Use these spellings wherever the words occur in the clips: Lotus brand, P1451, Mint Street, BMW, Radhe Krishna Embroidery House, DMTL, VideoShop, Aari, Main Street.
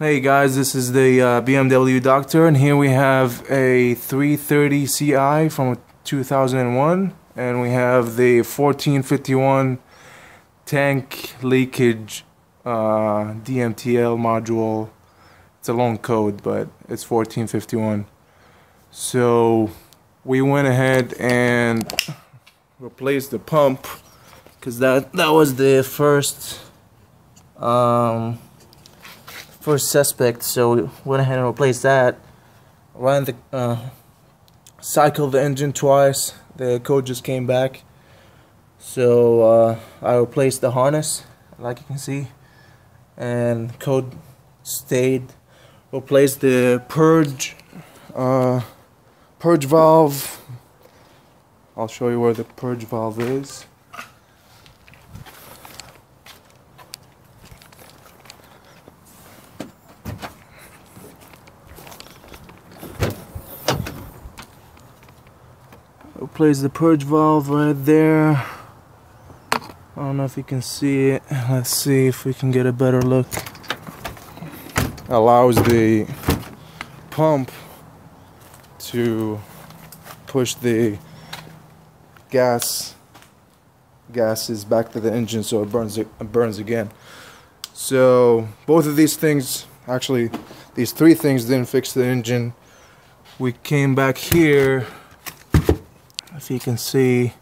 Hey guys, this is the BMW Doctor, and here we have a 330 Ci from 2001, and we have the 1451 tank leakage DMTL module. It's a long code, but it's 1451. So we went ahead and replaced the pump, because that was the first first suspect. So we went ahead and replaced that. Ran the cycled the engine twice. The code just came back, so I replaced the harness, like you can see, and code stayed. Replaced the purge valve. I'll show you where the purge valve is. Replace the purge valve right there. I don't know if you can see it. Let's see if we can get a better look. Allows the pump to push the gases back to the engine, so it burns again. So both of these things, actually these three things, didn't fix the engine. We came back here. If you can see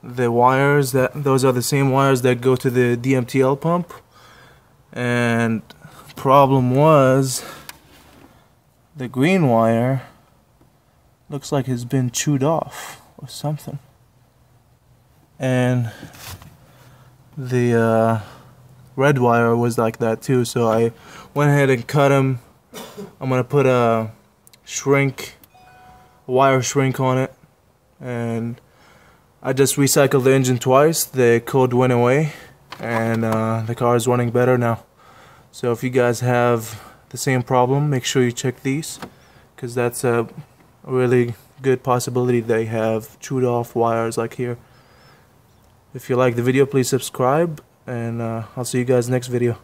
the wires, those are the same wires that go to the DMTL pump. And problem was, the green wire looks like it's been chewed off or something, and the red wire was like that too. So I went ahead and cut them. I'm gonna put a wire shrink on it, and I just recycled the engine twice. The code went away, and the car is running better now. So if you guys have the same problem, make sure you check these, because that's a really good possibility they have chewed off wires like here. If you like the video, please subscribe, and I'll see you guys next video.